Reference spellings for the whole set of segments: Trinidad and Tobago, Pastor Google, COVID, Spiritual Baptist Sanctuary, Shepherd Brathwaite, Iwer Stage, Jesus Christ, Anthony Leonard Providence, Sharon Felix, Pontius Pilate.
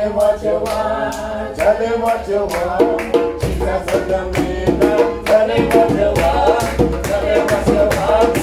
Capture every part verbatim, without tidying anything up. them what you want, tell them what you want. Jesus is the man, tell them what you want, tell them what you want.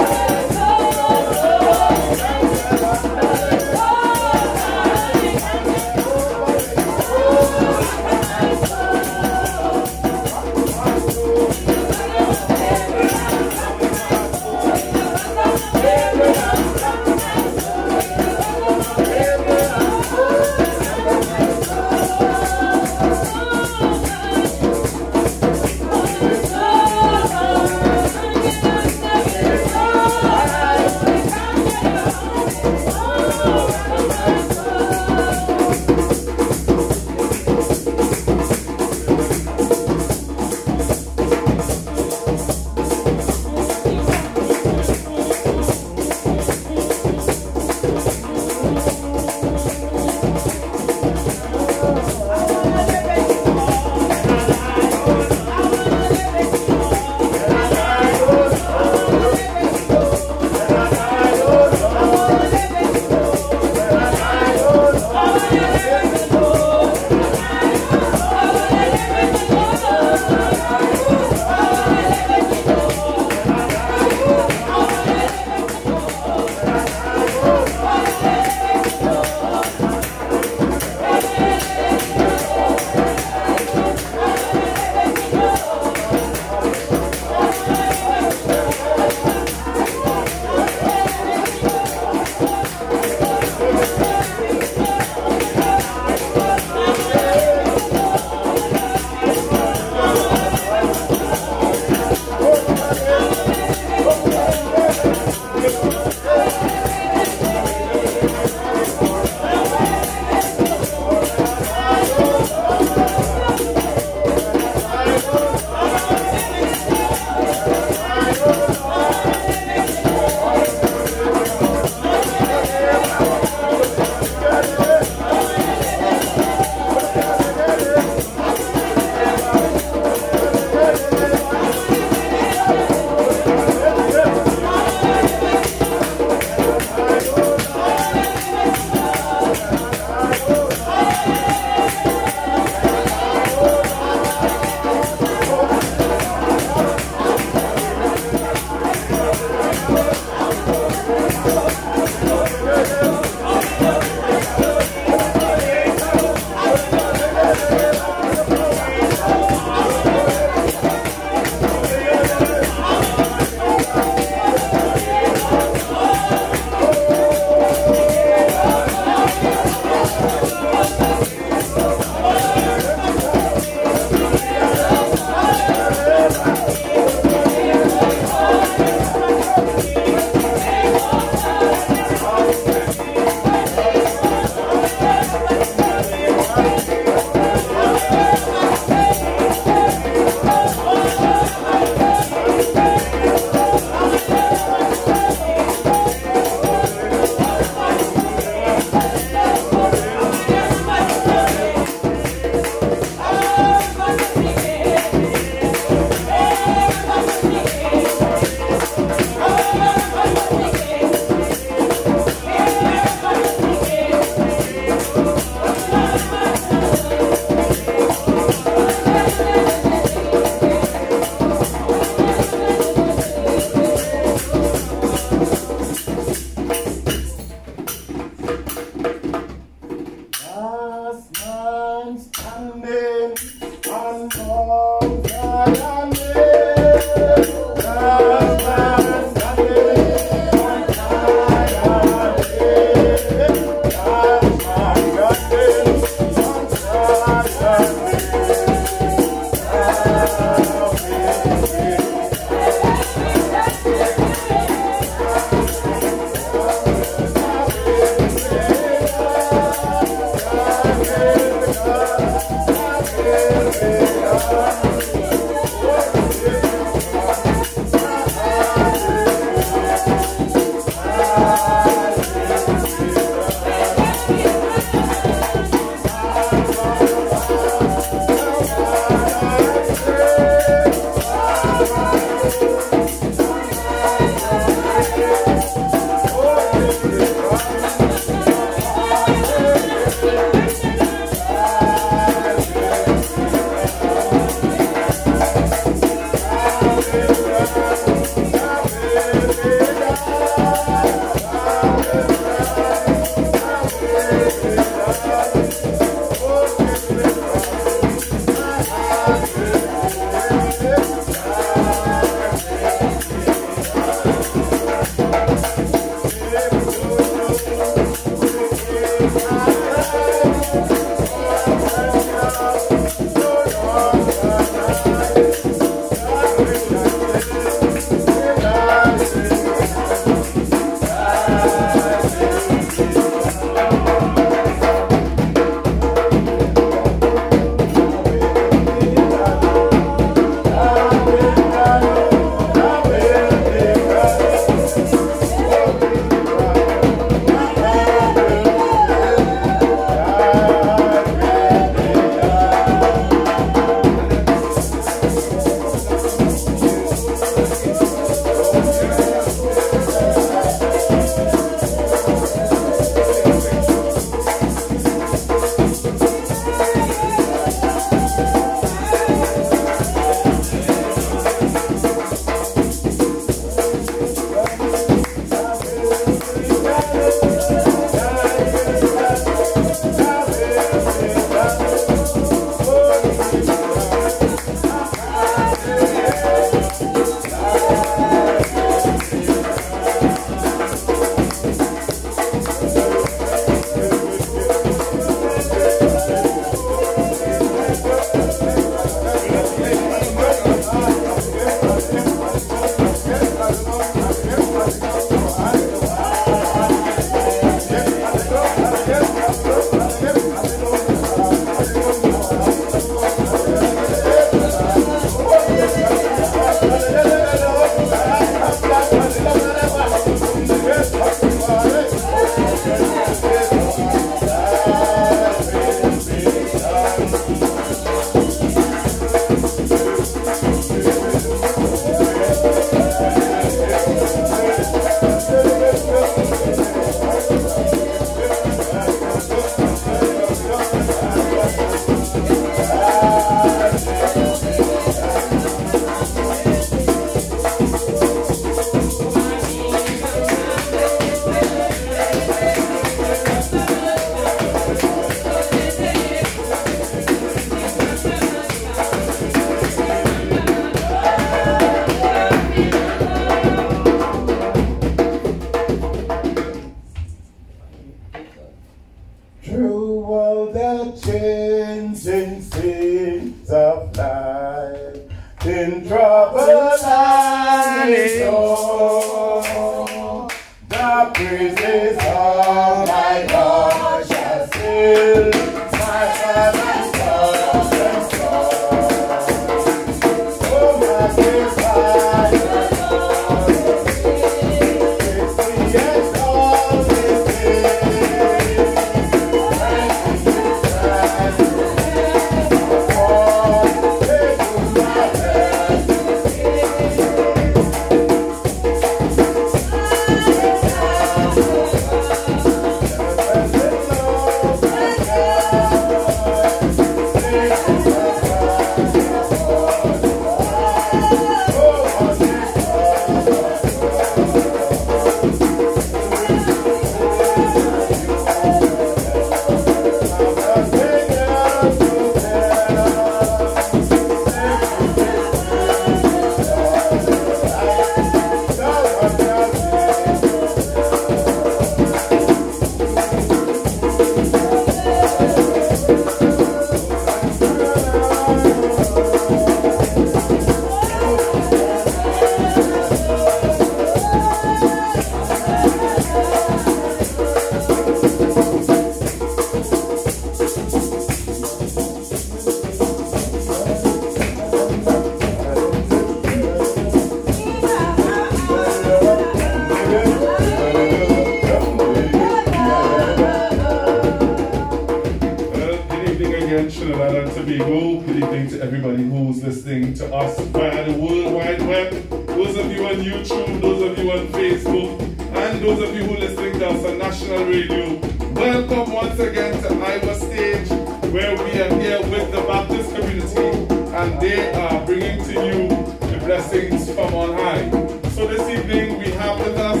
evening to everybody who's listening to us via the World Wide Web, those of you on YouTube, those of you on Facebook, and those of you who are listening to us on National Radio. Welcome once again to Iowa Stage, where we are here with the Baptist community, and they are bringing to you the blessings from on high. So this evening we have with us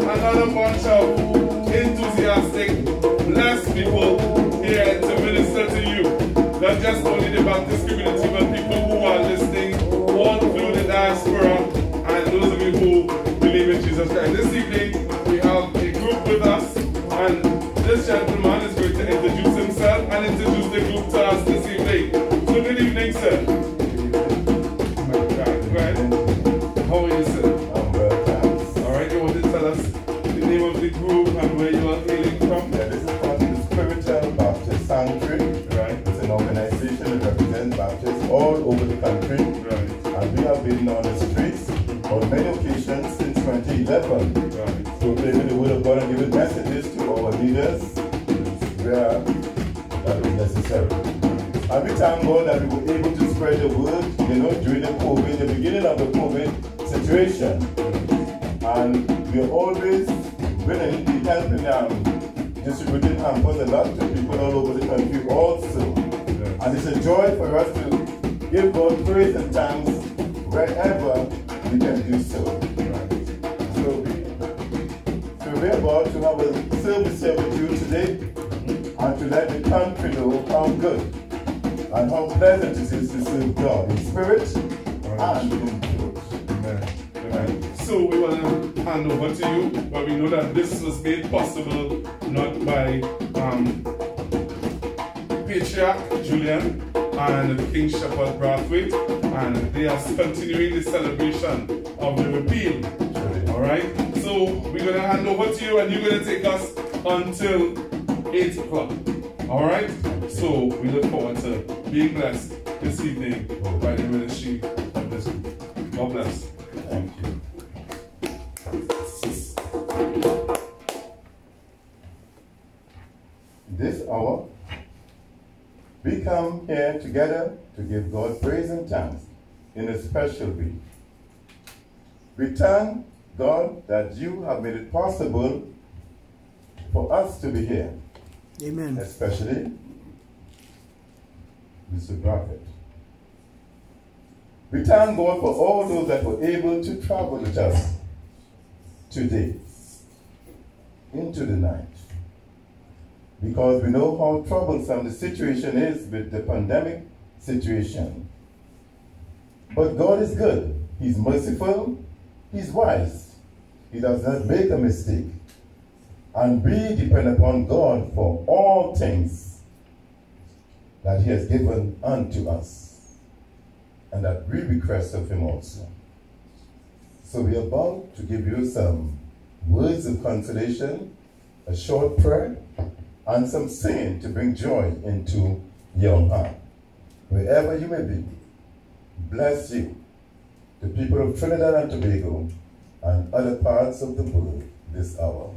another bunch of enthusiastic, blessed people here to minister to you. Not just only the Baptist community, but people who are listening all through the diaspora and those of you who believe in Jesus Christ. This evening we have a group with us, and this gentleman is going to introduce himself and introduce the group to us this evening. So good evening, sir. How are you, sir? I'm well, thanks. All right, you want to tell us the name of the group and where you are hailing from? Yeah, this is part of the Spiritual Baptist Sanctuary. Right. It's an organization that represents Baptists all over the country. Right. And we have been on the streets on many occasions since twenty eleven. Right. So believing the Word of God and giving messages to our leaders where that is necessary. And we thank God that we were able to spread the word, you know, during the COVID, the beginning of the COVID situation. And we are always willing to help in um, distributing hampers a lot to people all over the country also. Yes. And it's a joy for us to give God praise and thanks wherever we can do so. Right. So, we, so we're about to have a service here with you today and to let the country know how good and how pleasant it is to serve God in spirit and in truth. Amen. Amen. So we want to hand over to you, but we know that this was made possible not by um, Patriarch Julian and King Shepherd Brathwaite, and they are continuing the celebration of the repeal. Alright? So we're going to hand over to you, and you're going to take us until eight o'clock. Alright? So we look forward to being blessed this evening by the ministry of this group. God bless. Thank you. This hour, we come here together to give God praise and thanks in a special way. We thank God that you have made it possible for us to be here. Amen. Especially Mister Brathwaite. We thank God for all those that were able to travel with us today into the night, because we know how troublesome the situation is with the pandemic situation. But God is good. He's merciful. He's wise. He does not make a mistake. And we depend upon God for all things that he has given unto us, and that we request of him also. So we are about to give you some words of consolation, a short prayer, and some singing to bring joy into your heart. Wherever you may be, bless you, the people of Trinidad and Tobago, and other parts of the world this hour.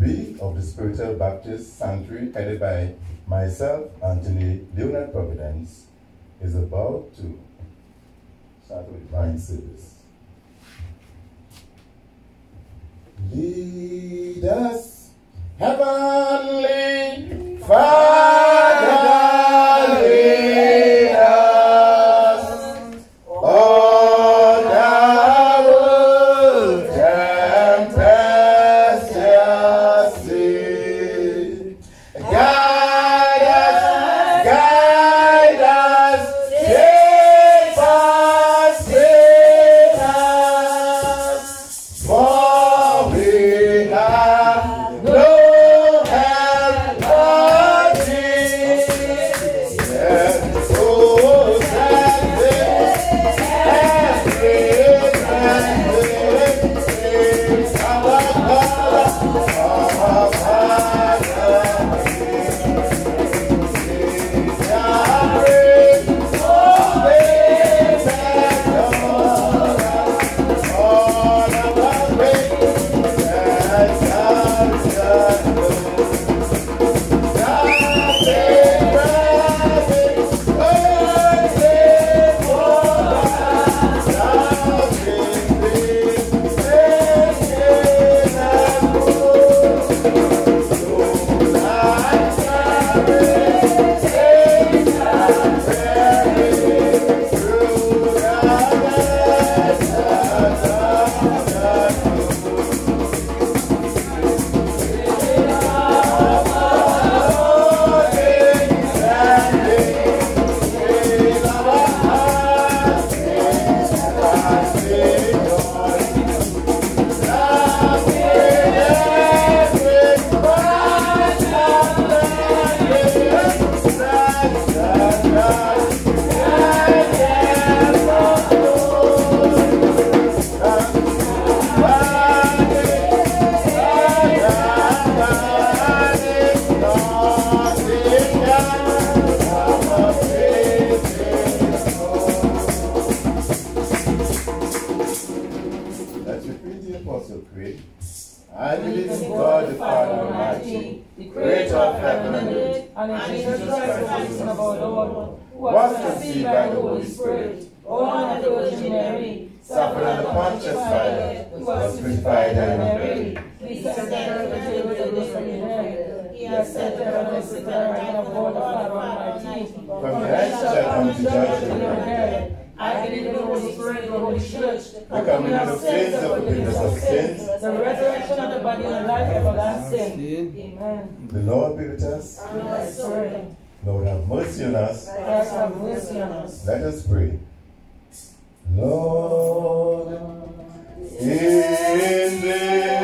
We of the Spiritual Baptist Sanctuary, headed by myself, Anthony Leonard Providence, is about to start with divine service. Lead us, Heavenly Father, lead us. Oh! that you preach the Apostle Creed. I believe in God the Father Almighty, the Creator of heaven and earth, and in Jesus Christ, His Son, our Lord, who was conceived by the Holy Spirit, born of the Virgin Mary, suffered under Pontius Pilate, was crucified and buried. He ascended into heaven. He ascended and sits at the right hand of God the Father Almighty. From thence shall come to judge the living and the dead. I believe in the Holy Spirit, the Holy Church, the communion of saints, the forgiveness of sins, the resurrection of the body and life everlasting. Amen. The Lord be with us. And with thy spirit. Lord have mercy on us. Christ have mercy on us. Let us pray. Lord, in this time.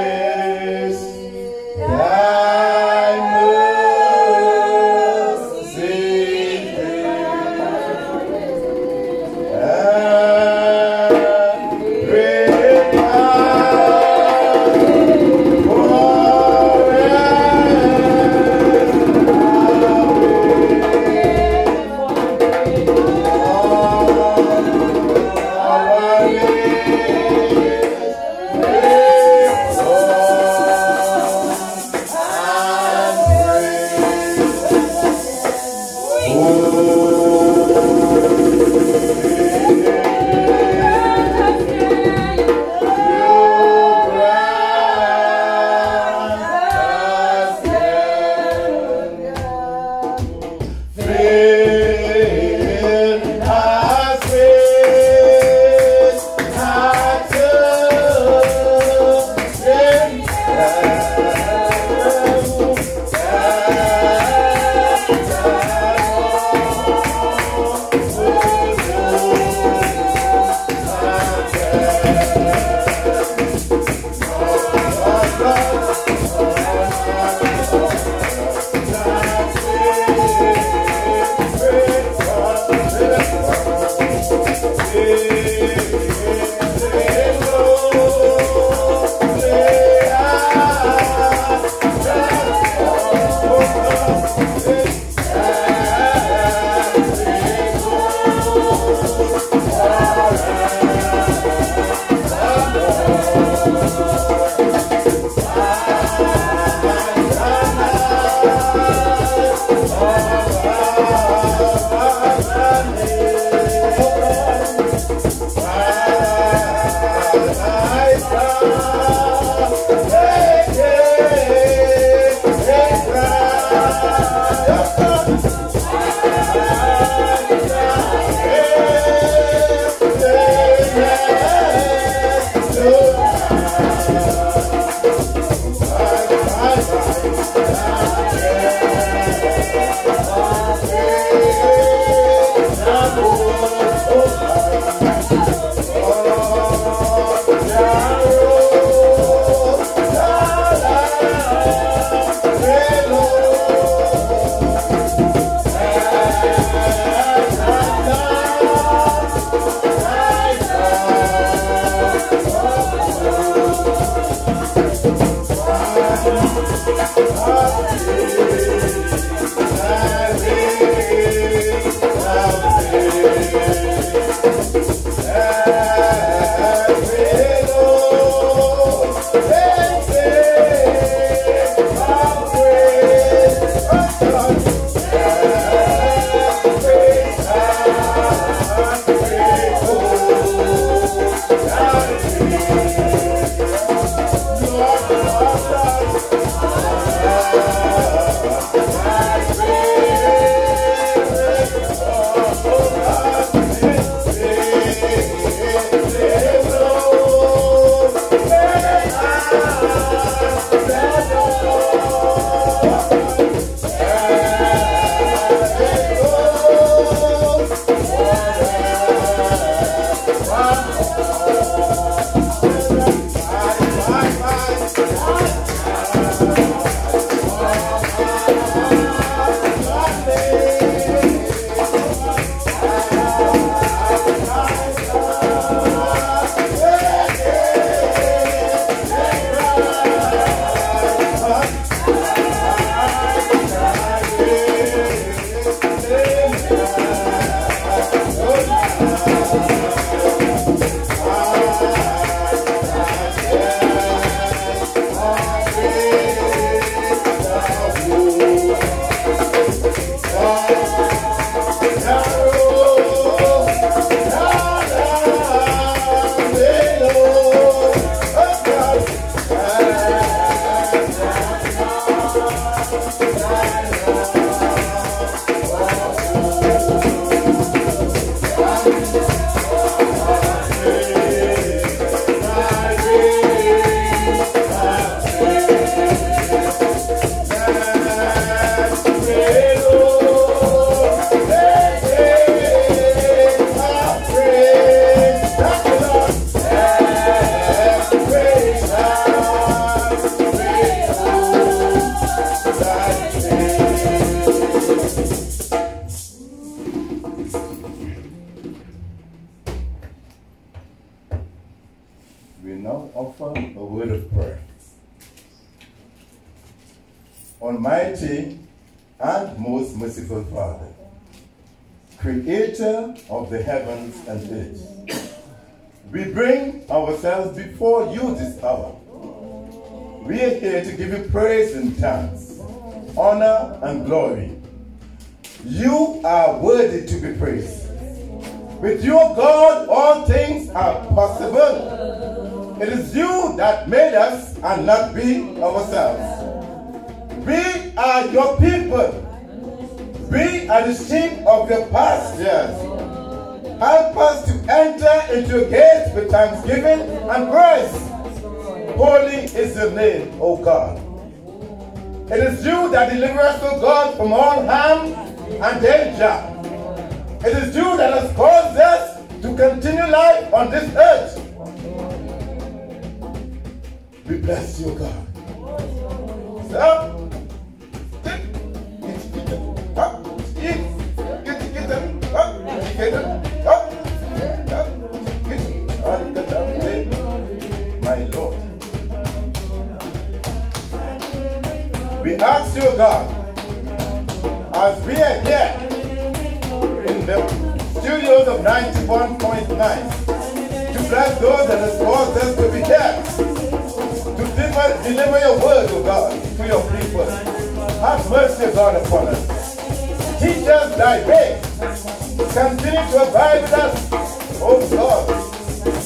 we now offer a word of prayer. Almighty and most merciful Father, Creator of the heavens and earth, we bring ourselves before you this hour. We are here to give you praise and thanks, honor and glory. You are worthy to be praised. With you, God, all things are possible. It is you that made us and not we ourselves. We are your people. We are the sheep of your pastures. Help us to enter into your gates with thanksgiving and praise. Holy is your name, O God. It is you that delivers us, O God, from all harm and danger. It is you that has caused us to continue life on this earth. We bless you, God. So, get it up, get it, get it up, get it up, get it up, my Lord. We ask you, God, as we are here, the studios of ninety-one point nine, to bless those that has caused us to be here, to deliver, deliver your word, O God, to your people. Have mercy, God, upon us. Teach us thy way. Continue to abide with us, O God,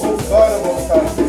O God of our salvation.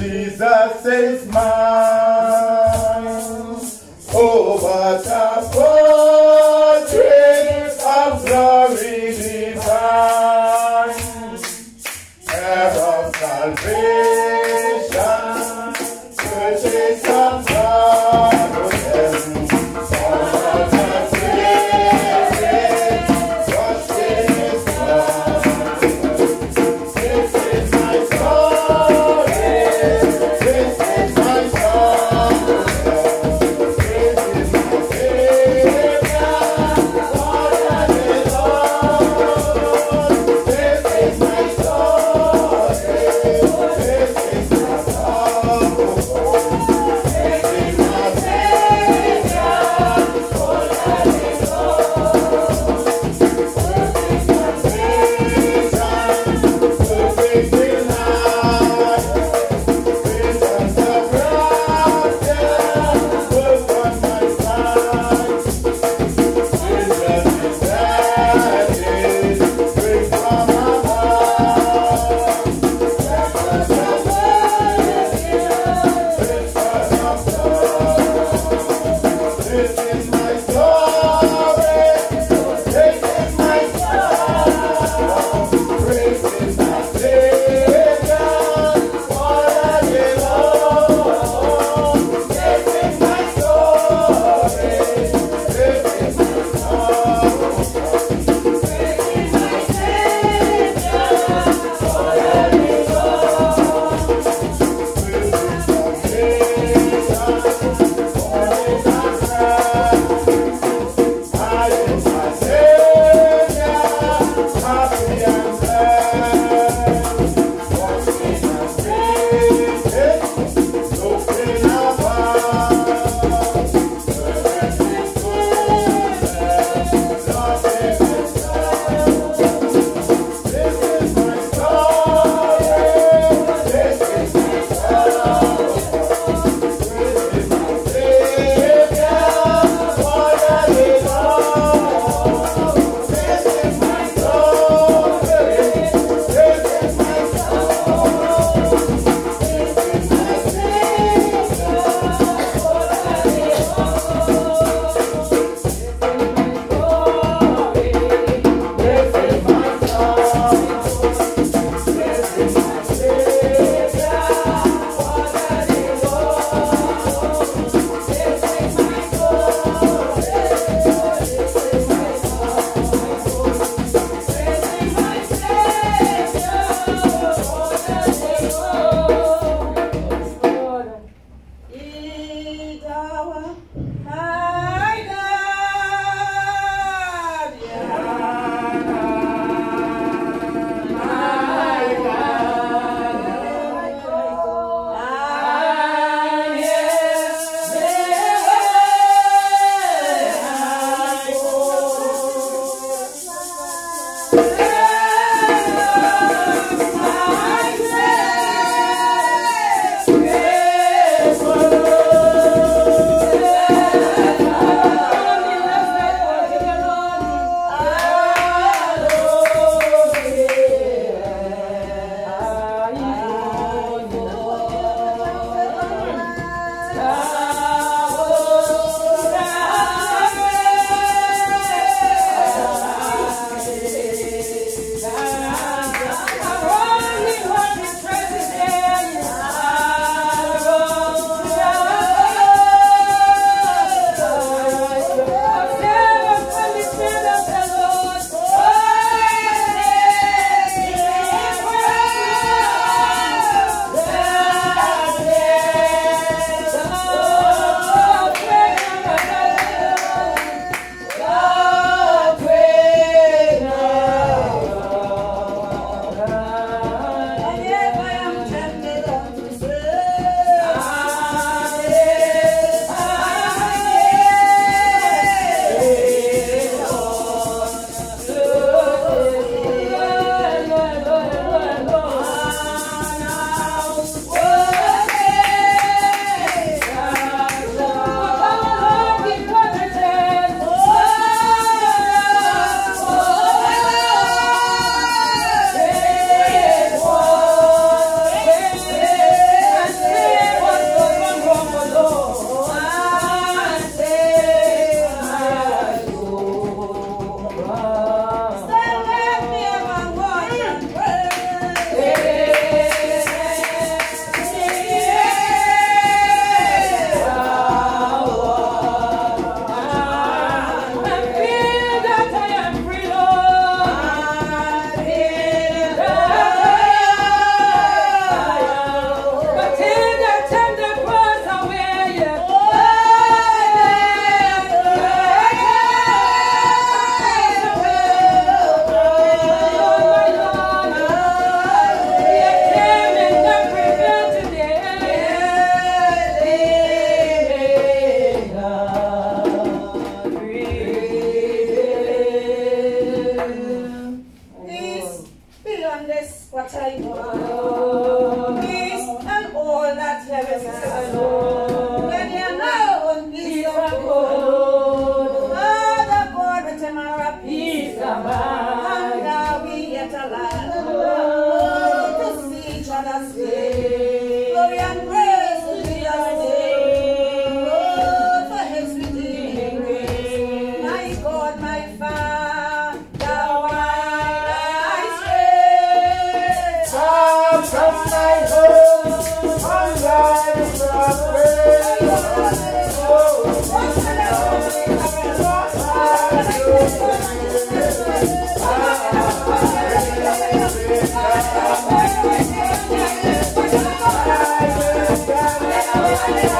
Jesus is mine. Oh, what a portrait of glory divine, heir of salvation, purchased of God. This is my story. This is my story. Let's go.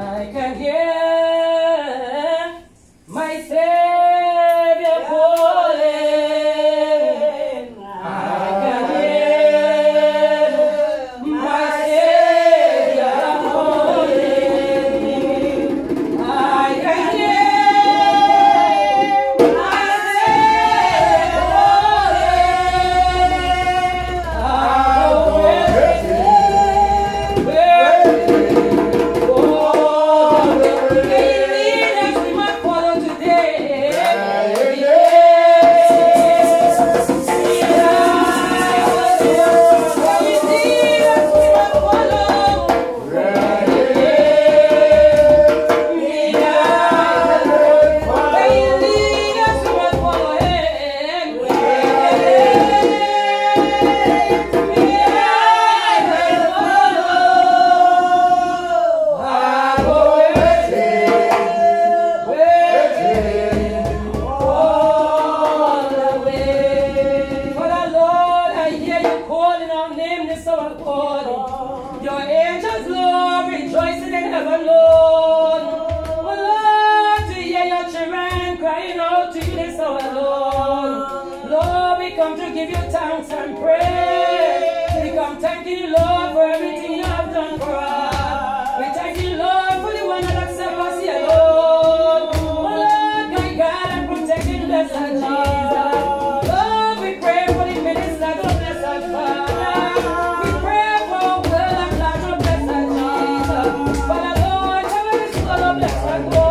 I can hear my Savior calling. I can hear my Savior calling. I can hear my Savior calling. I will praise Him. Glory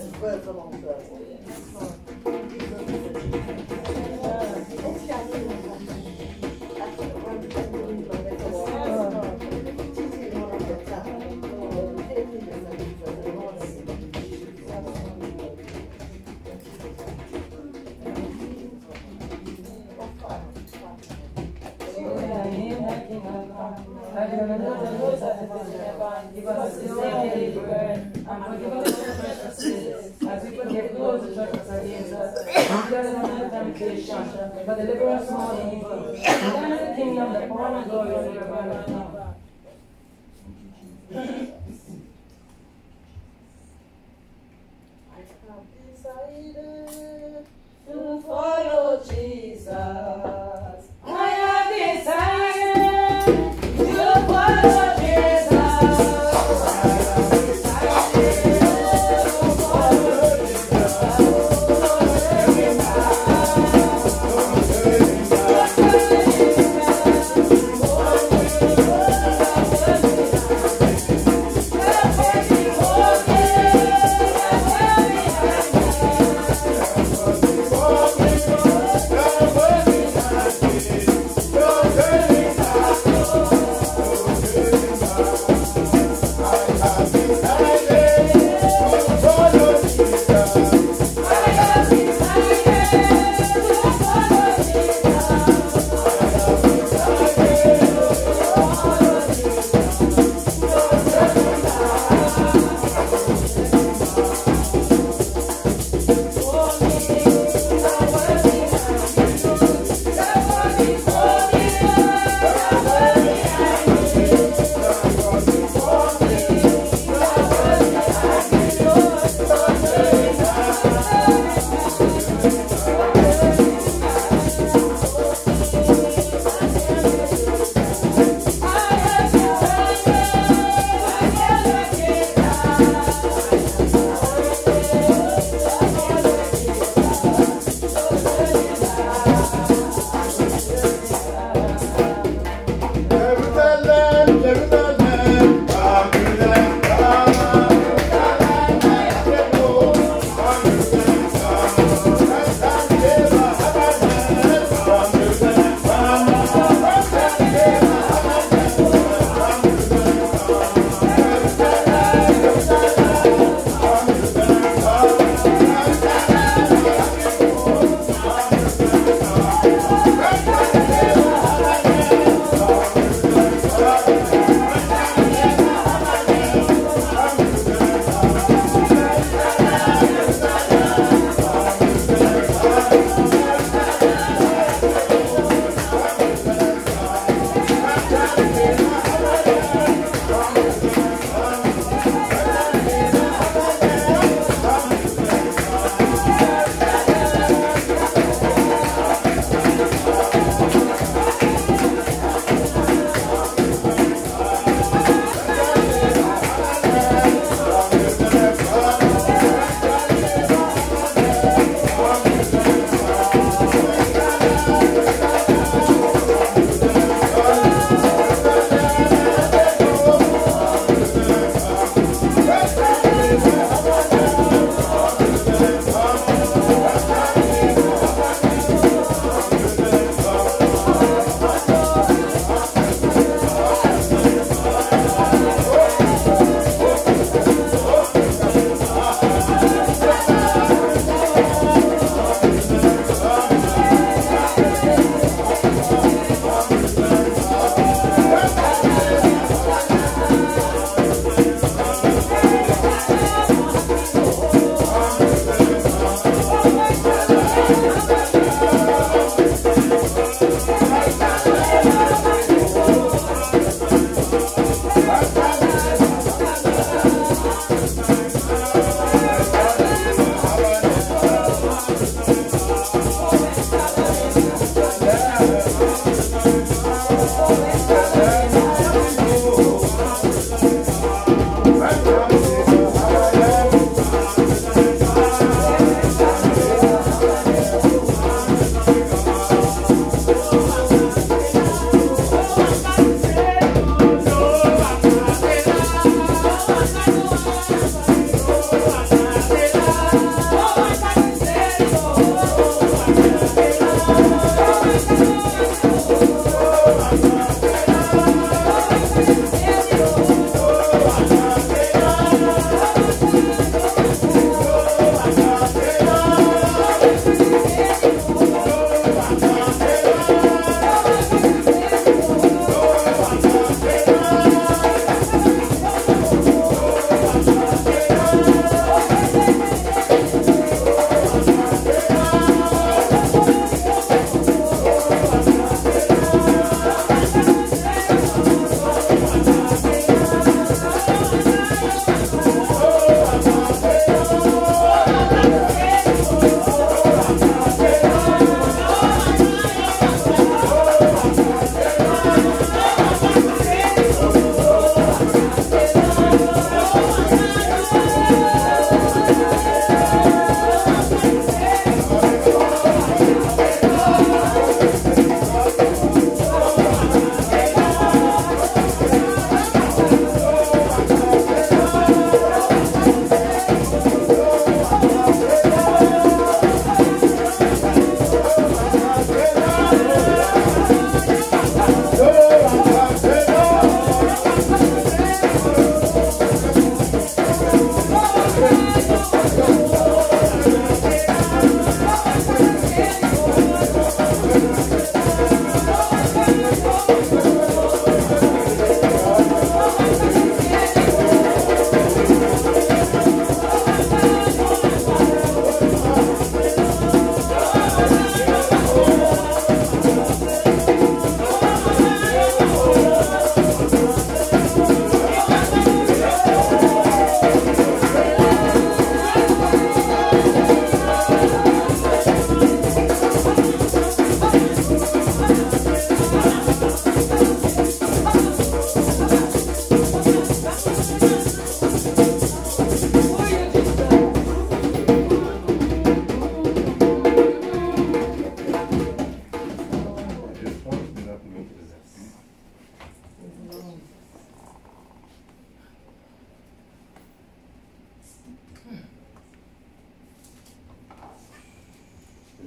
and birds amongst us. But deliver us from all evil. Then is the kingdom, the power, and glory of your God. I have decided to follow Jesus. I have decided to follow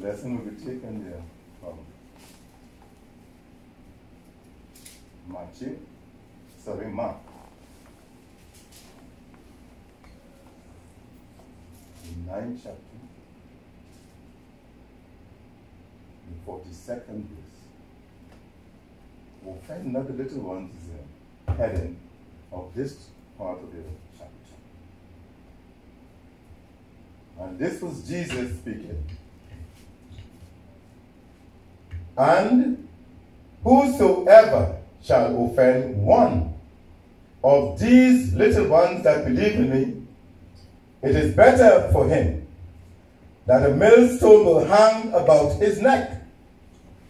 blessing of the chicken there from Machi Sarima. Ninth chapter, the forty-second verse. Offend not the little ones is the heading of this part of the chapter. And this was Jesus speaking. And whosoever shall offend one of these little ones that believe in me, it is better for him that a millstone will hang about his neck,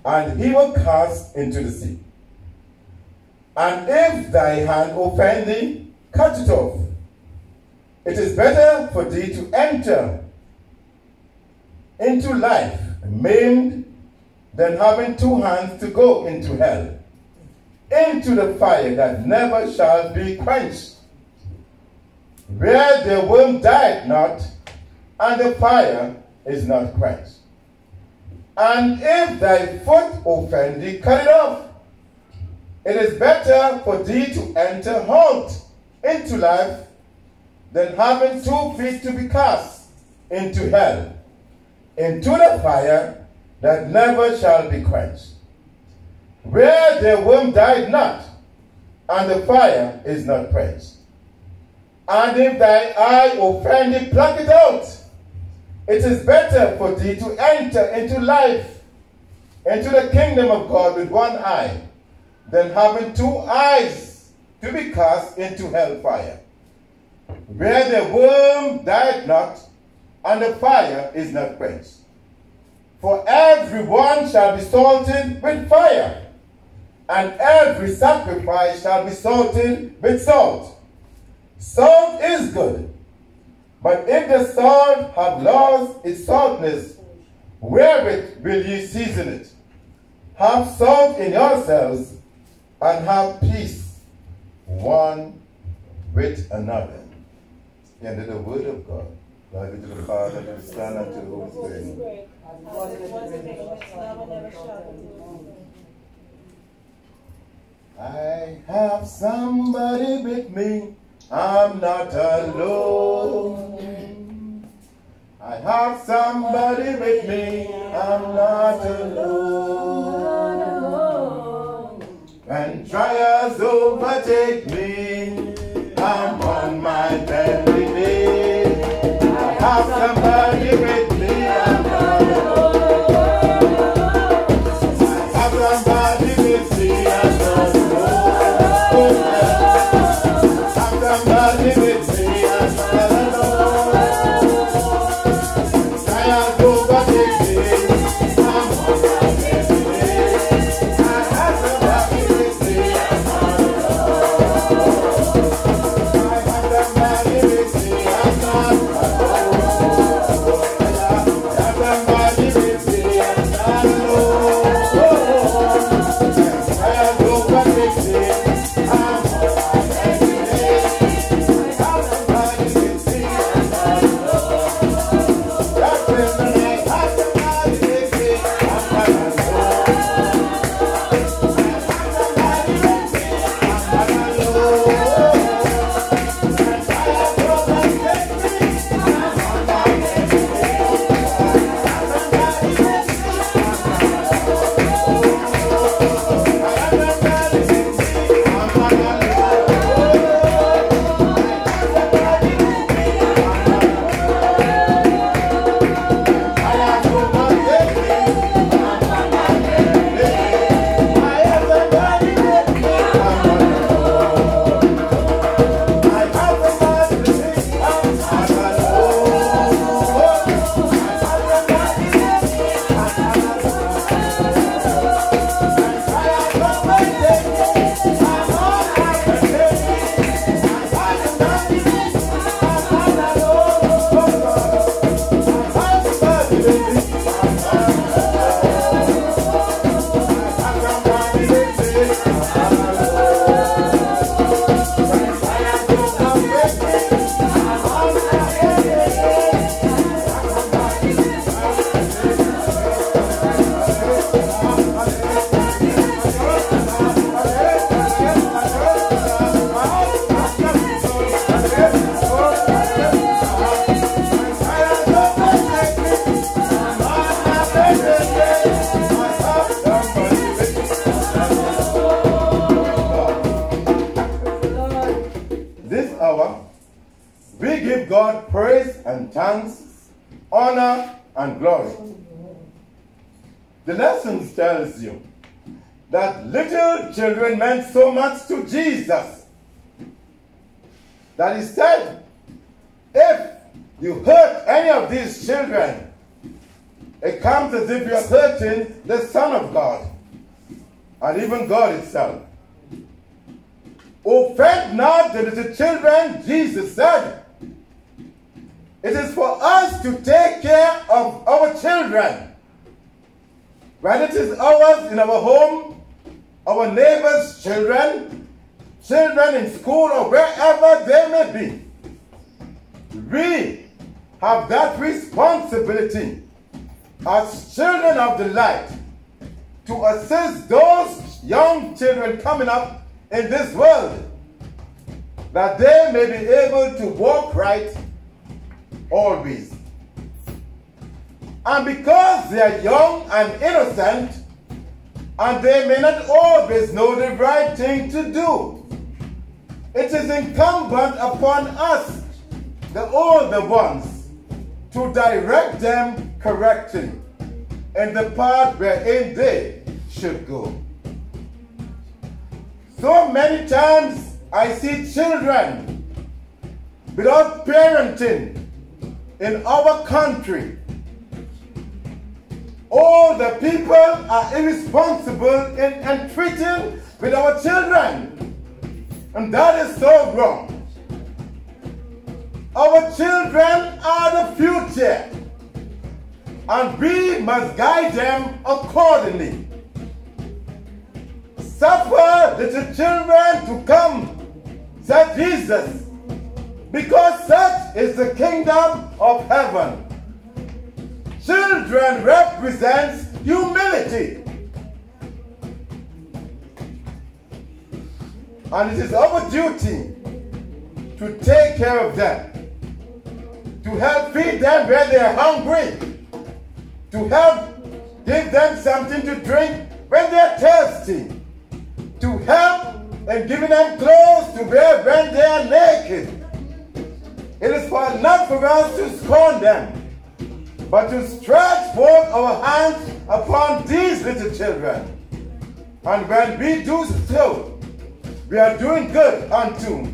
and he will cast into the sea. And if thy hand offend thee, cut it off. It is better for thee to enter into life maimed than having two hands to go into hell, into the fire that never shall be quenched, where the worm died not, and the fire is not quenched. And if thy foot offend thee, cut it off. It is better for thee to enter halt into life than having two feet to be cast into hell, into the fire that never shall be quenched, where the worm died not, and the fire is not quenched. And if thy eye offend thee, pluck it out. It is better for thee to enter into life, into the kingdom of God with one eye, than having two eyes to be cast into hellfire, where the worm died not, and the fire is not quenched. For everyone shall be salted with fire, and every sacrifice shall be salted with salt. Salt is good, but if the salt have lost its saltness, wherewith will ye season it? Have salt in yourselves, and have peace one with another. And the word of God, glory to the Father, and the Son, and to the Holy Spirit. I have somebody with me, I'm not alone. I have somebody with me, I'm not alone. When trials overtake me, I'm on my belly knee. I have somebody with me. I'm not alone. I have somebody with me. I'm not alone. I have somebody with me. I'm not alone. I have nobody with me. I'm on my belly knee. I have somebody with me. I'm not alone. honor, and glory. The lesson tells you that little children meant so much to Jesus that he said, if you hurt any of these children, it comes as if you're hurting the Son of God and even God itself. Offend not the little children, Jesus said. It is for us to take care of our children. Whether it is ours in our home, our neighbors' children, children in school or wherever they may be, we have that responsibility as children of the light to assist those young children coming up in this world, that they may be able to walk right always. And because they are young and innocent, and they may not always know the right thing to do, it is incumbent upon us, the older ones, to direct them correctly in the path wherein they should go. So many times I see children without parenting in our country. All the people are irresponsible in entreating with our children, and that is so wrong. Our children are the future, and we must guide them accordingly. Suffer little children to come, said Jesus, because such is the kingdom of heaven. Children represents humility. And it is our duty to take care of them, to help feed them where they are hungry, to help give them something to drink when they are thirsty, to help and giving them clothes to wear when they are naked. It is for not for us to scorn them, but to stretch forth our hands upon these little children. And when we do so, we are doing good unto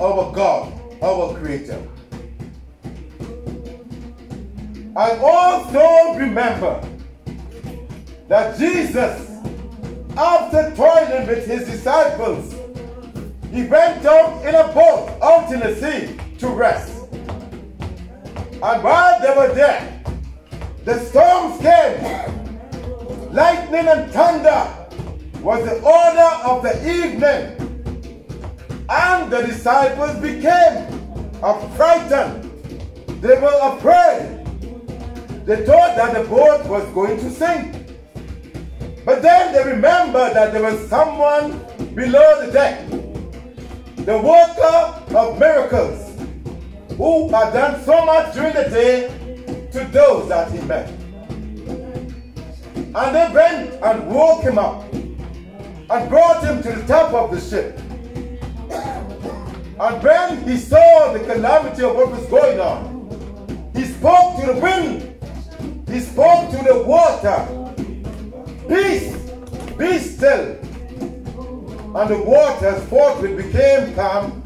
our God, our Creator. I also remember that Jesus, after toiling with his disciples, he went out in a boat out in the sea to rest. And while they were there, the storms came. Lightning and thunder was the order of the evening. And the disciples became affrighted. They were afraid. They thought that the boat was going to sink. But then they remembered that there was someone below the deck, the worker of miracles, who had done so much during the day to those that he met. And they went and woke him up and brought him to the top of the ship. And when he saw the calamity of what was going on, he spoke to the wind, he spoke to the water, peace, be still. And the waters forthwith became calm,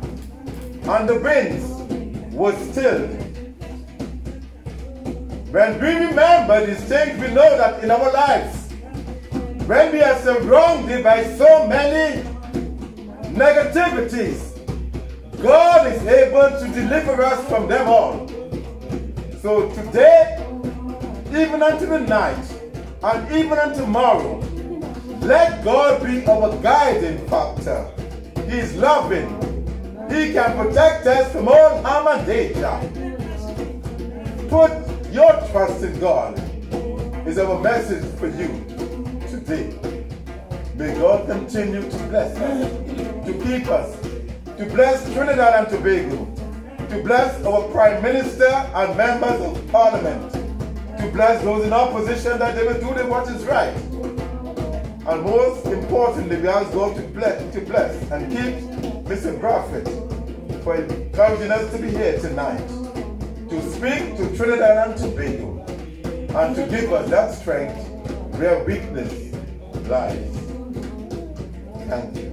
and the winds was still. When we remember these things, we know that in our lives, when we are surrounded by so many negativities, God is able to deliver us from them all. So today, even until the night, and even until tomorrow, let God be our guiding factor. He is loving. He can protect us from all harm and danger. Put your trust in God is our message for you today. May God continue to bless us, to keep us, to bless Trinidad and Tobago, to bless our Prime Minister and members of Parliament, to bless those in opposition that they will do what is right. And most importantly, we ask God to bless, to bless and keep Mister Prophet for encouraging us to be here tonight, to to speak to Trinidad and Tobago and to give us that strength where weakness lies. Thank you.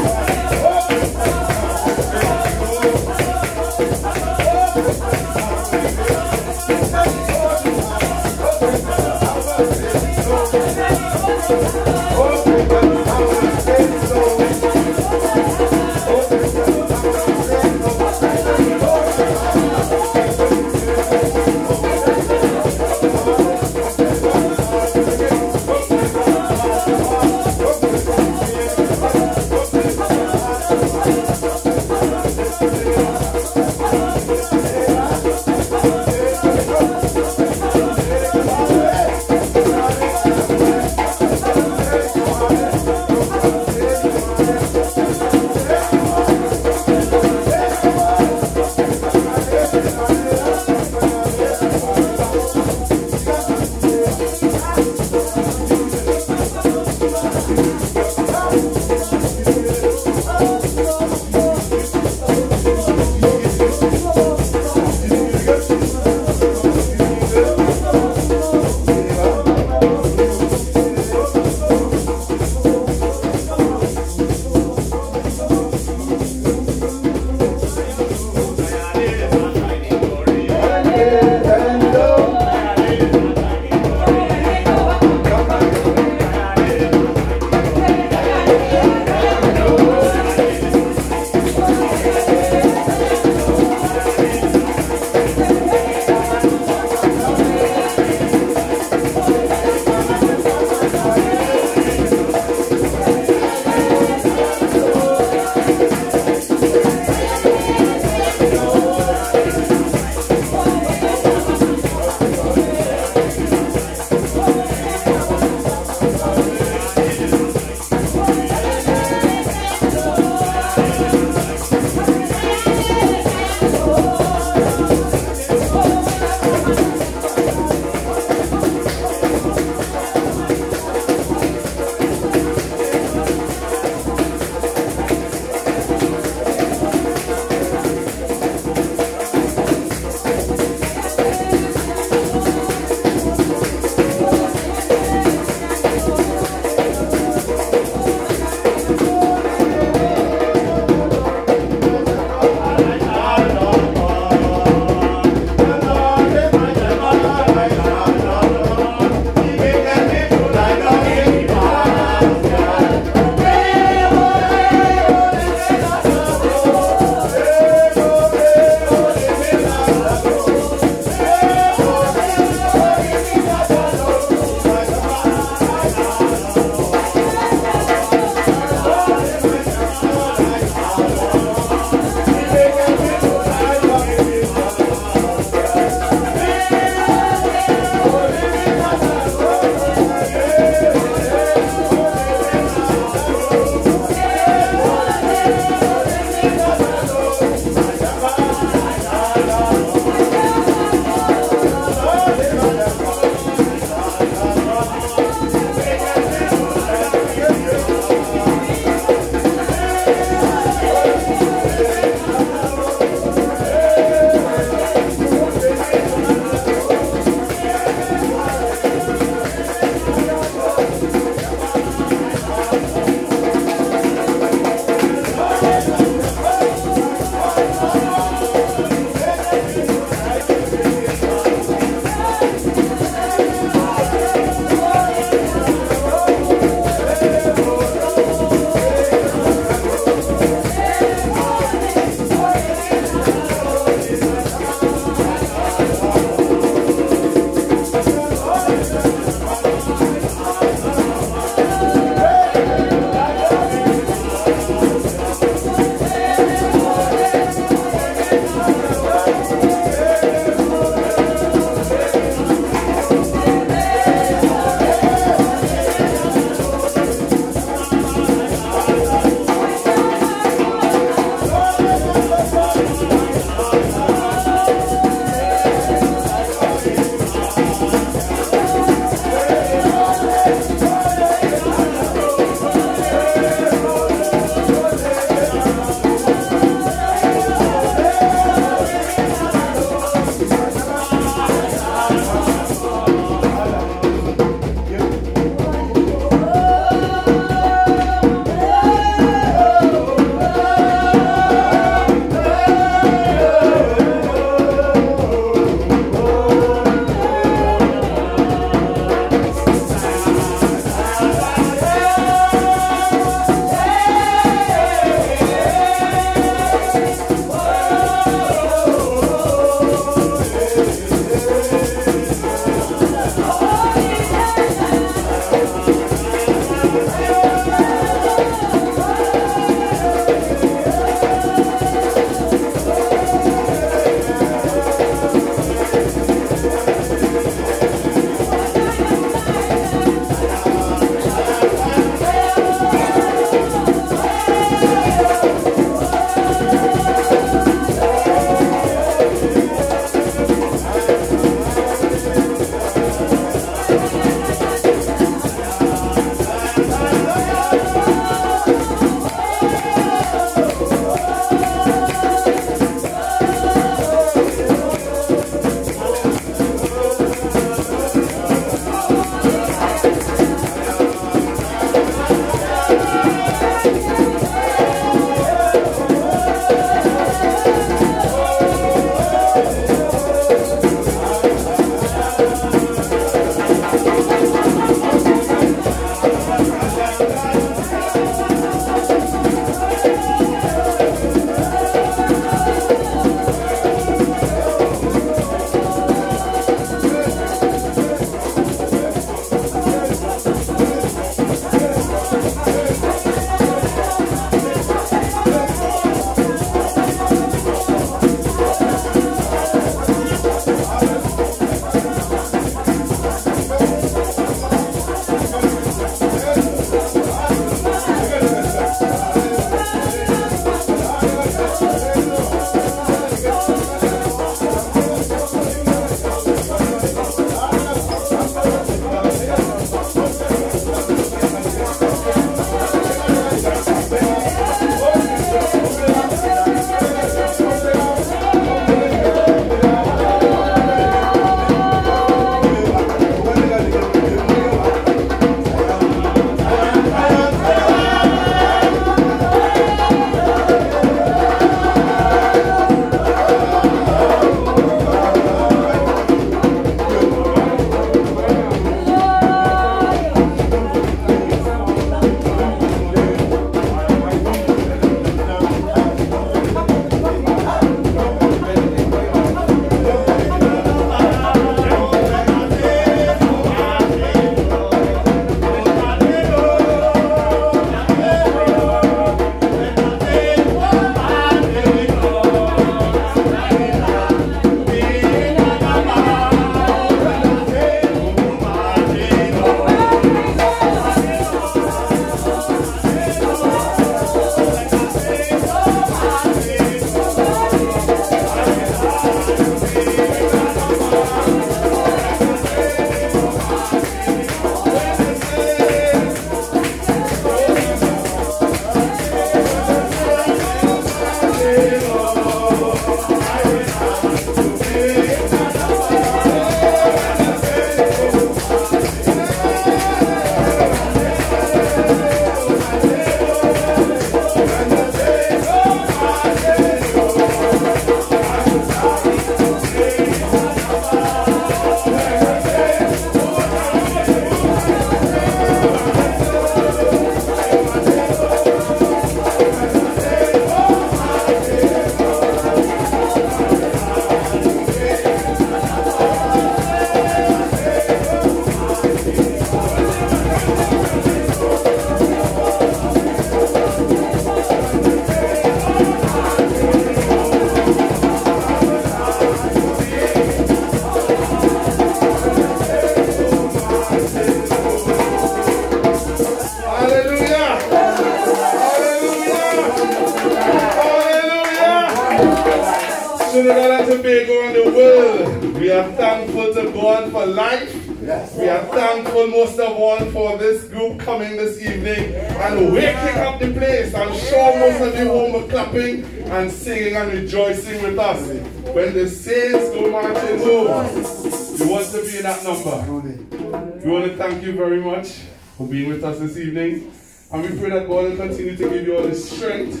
We are thankful to God for life. Yes. We are thankful most of all for this group coming this evening and waking up the place. I'm sure most of you home are clapping and singing and rejoicing with us. When the saints go marching home, you want to be in that number. We want to thank you very much for being with us this evening. And we pray that God will continue to give you all the strength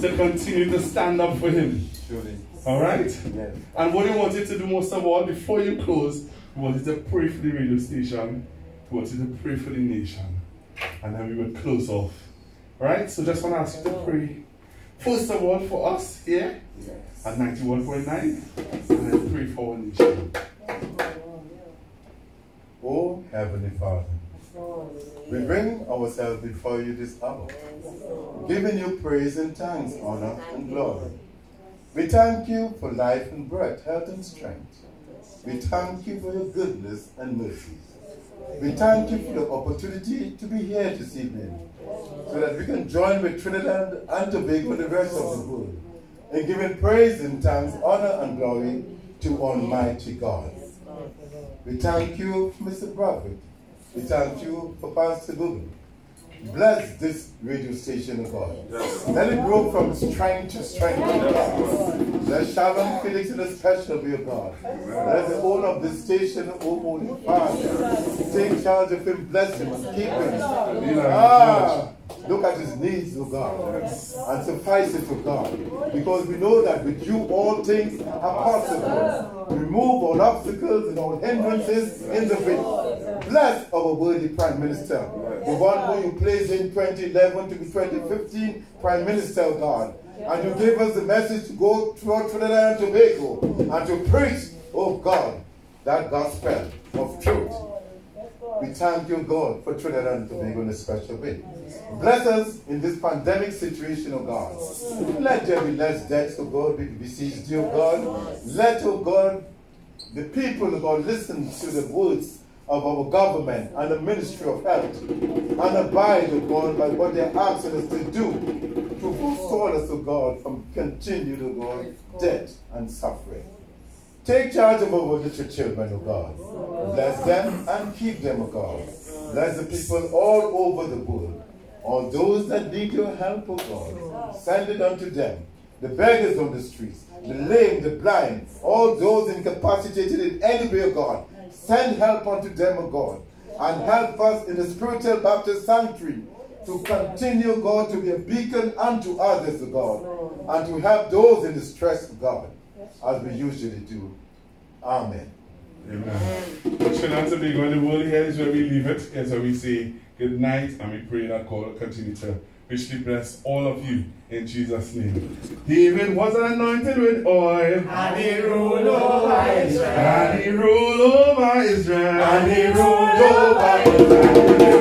to continue to stand up for Him. Alright? And what we want you to do most of all before you close, we want you to pray for the radio station. We want you to pray for the nation. And then we will close off. Alright? So just want to ask you to pray. First of all for us here yes. at ninety-one point nine. Yes. And then pray for our nation. Oh Heavenly Father, we bring ourselves before you this hour, giving you praise and thanks, honor and glory. We thank you for life and breath, health and strength. We thank you for your goodness and mercies. We thank you for the opportunity to be here this evening, so that we can join with Trinidad and Tobago and the rest of the world in giving praise and thanks, honor and glory to Almighty God. We thank you, Mister Bradford. We thank you for Pastor Google. Bless this radio station, O God. Yes. Let it grow from strength to strength, O God. Let Sharon Felix in a special way, O God. Let the owner of this station, O Holy Father, take charge of him, bless him, keep him. Ah, look at his needs, O God, and suffice it, O God, because we know that with you all things are possible. Remove all obstacles and all hindrances in the way. Bless our worthy Prime Minister, the one who you placed in twenty eleven to be twenty fifteen Prime Minister, of God. And you gave us the message to go throughout Trinidad and Tobago and to preach, oh God, that gospel of truth. We thank you, God, for Trinidad and Tobago in a special way. Bless us in this pandemic situation, O God. Let there be less deaths, O God, we beseech you, O God. Let, O God, the people, O God, listen to the words of our government and the Ministry of Health, and abide, O God, by what they're asking us to do to forestall us, O God, from continued, O God, death and suffering. Take charge of our little children, O God. Bless them and keep them, O God. Bless the people all over the world. All those that need your help, O God, send it unto them. The beggars on the streets, the lame, the blind, all those incapacitated in any way, O God, send help unto them, O God, and help us in the Spiritual Baptist Sanctuary to continue, God, to be a beacon unto others, O God, and to help those in distress, O God, as we usually do. Amen. Amen. Trinidad and Tobago and the world, here is where we leave it. Here's where we say good night, and we pray that God will continue to richly bless all of you in Jesus' name. David was anointed with oil, and he ruled over Israel. And he ruled over Israel. And he ruled over